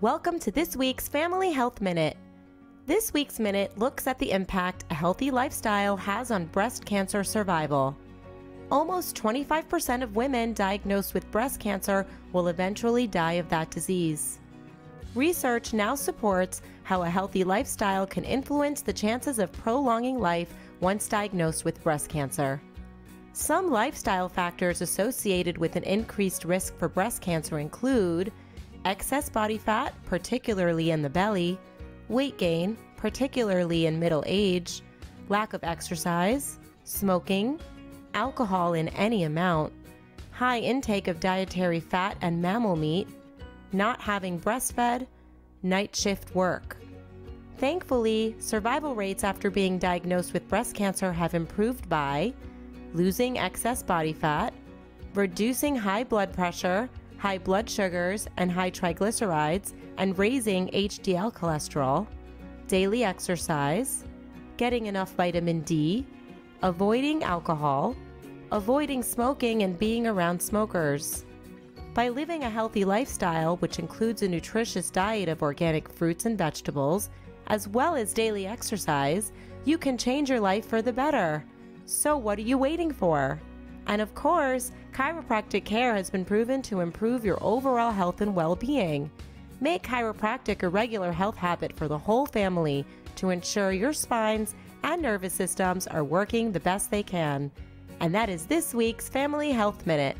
Welcome to this week's Family Health Minute. This week's Minute looks at the impact a healthy lifestyle has on breast cancer survival. Almost 25% of women diagnosed with breast cancer will eventually die of that disease. Research now supports how a healthy lifestyle can influence the chances of prolonging life once diagnosed with breast cancer. Some lifestyle factors associated with an increased risk for breast cancer include excess body fat, particularly in the belly, weight gain, particularly in middle age, lack of exercise, smoking, alcohol in any amount, high intake of dietary fat and mammal meat, not having breastfed, night shift work. Thankfully, survival rates after being diagnosed with breast cancer have improved by losing excess body fat, reducing high blood pressure, high blood sugars and high triglycerides, and raising HDL cholesterol, daily exercise, getting enough vitamin D, avoiding alcohol, avoiding smoking and being around smokers. By living a healthy lifestyle, which includes a nutritious diet of organic fruits and vegetables, as well as daily exercise, you can change your life for the better. So what are you waiting for? And of course, chiropractic care has been proven to improve your overall health and well-being. Make chiropractic a regular health habit for the whole family to ensure your spines and nervous systems are working the best they can. And that is this week's Family Health Minute.